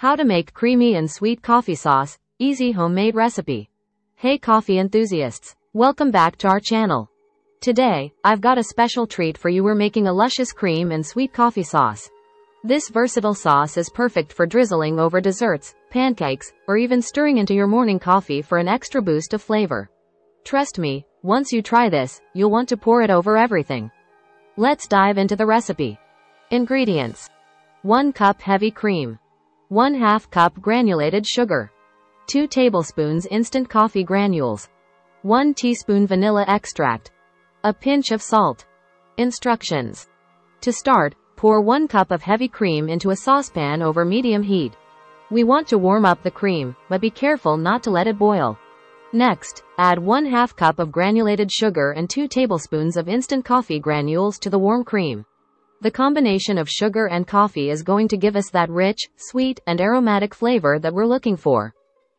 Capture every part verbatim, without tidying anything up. How to make creamy and sweet coffee sauce, easy homemade recipe. Hey coffee enthusiasts, welcome back to our channel. Today, I've got a special treat for you. We're making a luscious cream and sweet coffee sauce. This versatile sauce is perfect for drizzling over desserts, pancakes, or even stirring into your morning coffee for an extra boost of flavor. Trust me, once you try this, you'll want to pour it over everything. Let's dive into the recipe. Ingredients: one cup heavy cream, one half cup granulated sugar, two tablespoons instant coffee granules, one teaspoon vanilla extract, a pinch of salt. Instructions. To start, pour one cup of heavy cream into a saucepan over medium heat. We want to warm up the cream, but be careful not to let it boil. Next, add one half cup of granulated sugar and two tablespoons of instant coffee granules to the warm cream. The combination of sugar and coffee is going to give us that rich, sweet, and aromatic flavor that we're looking for.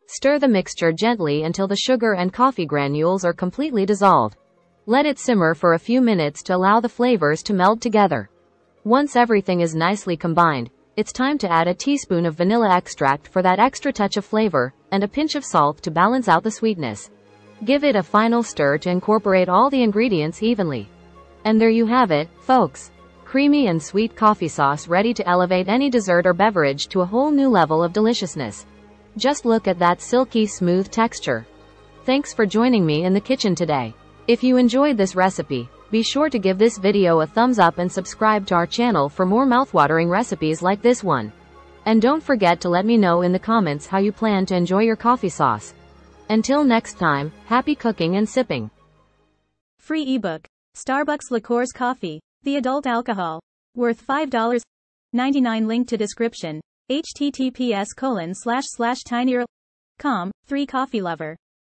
Stir the mixture gently until the sugar and coffee granules are completely dissolved. Let it simmer for a few minutes to allow the flavors to meld together. Once everything is nicely combined, it's time to add a teaspoon of vanilla extract for that extra touch of flavor, and a pinch of salt to balance out the sweetness. Give it a final stir to incorporate all the ingredients evenly. And there you have it, folks. Creamy and sweet coffee sauce ready to elevate any dessert or beverage to a whole new level of deliciousness. Just look at that silky smooth texture. Thanks for joining me in the kitchen today. If you enjoyed this recipe, be sure to give this video a thumbs up and subscribe to our channel for more mouthwatering recipes like this one. And don't forget to let me know in the comments how you plan to enjoy your coffee sauce. Until next time, happy cooking and sipping. Free ebook, Starbucks Liqueurs Coffee, the adult alcohol, worth five dollars and ninety-nine cents. Link to description, H T T P S colon slash slash tinyurl dot com, three coffee lover.